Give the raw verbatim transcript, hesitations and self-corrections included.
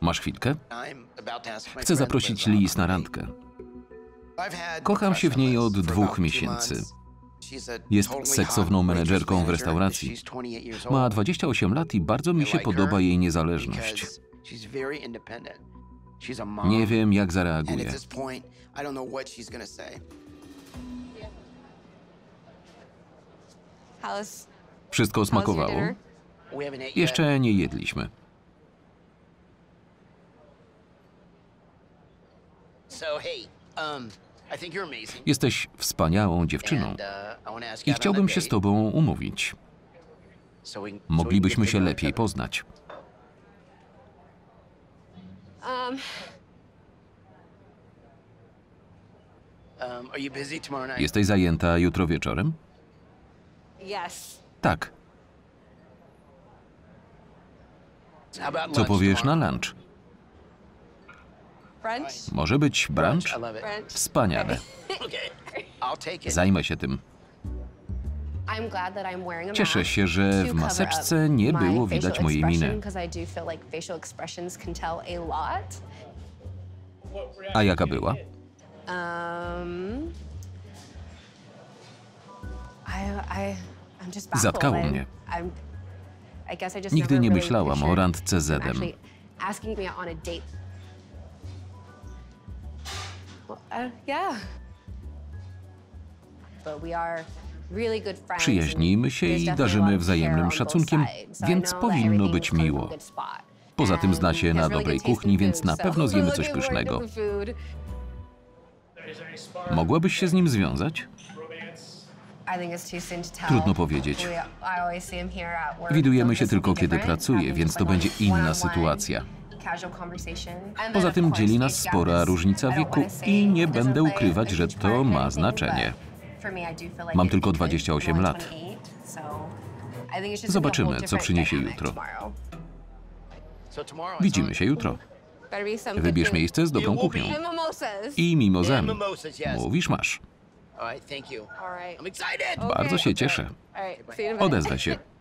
Masz chwilkę? Chcę zaprosić Liz na randkę. Kocham się w niej od dwóch miesięcy. Jest seksowną menedżerką w restauracji. Ma dwadzieścia osiem lat i bardzo mi się podoba jej niezależność. Nie wiem, jak zareaguje. Wszystko smakowało? Jeszcze nie jedliśmy. Jesteś wspaniałą dziewczyną i chciałbym się z tobą umówić. Moglibyśmy się lepiej poznać. Jesteś zajęta jutro wieczorem? Tak. Co powiesz na lunch? Może być brunch? Wspaniale. Zajmę się tym. Cieszę się, że w maseczce nie było widać mojej miny. A jaka była? Zatkało mnie. Nigdy nie myślałam o randce z Edem. Przyjaźnimy się i darzymy wzajemnym szacunkiem, więc powinno być miło. Poza tym zna się na dobrej kuchni, więc na pewno zjemy coś pysznego. Mogłabyś się z nim związać? Trudno powiedzieć. Widujemy się tylko, kiedy pracuje, więc to będzie inna sytuacja. Poza tym dzieli nas spora różnica wieku i nie będę ukrywać, że to ma znaczenie. Mam tylko dwadzieścia osiem lat. Zobaczymy, co przyniesie jutro. Widzimy się jutro. Wybierz miejsce z dobrą kuchnią. I mimozami. Mówisz, masz. Bardzo się cieszę. Odezwę się.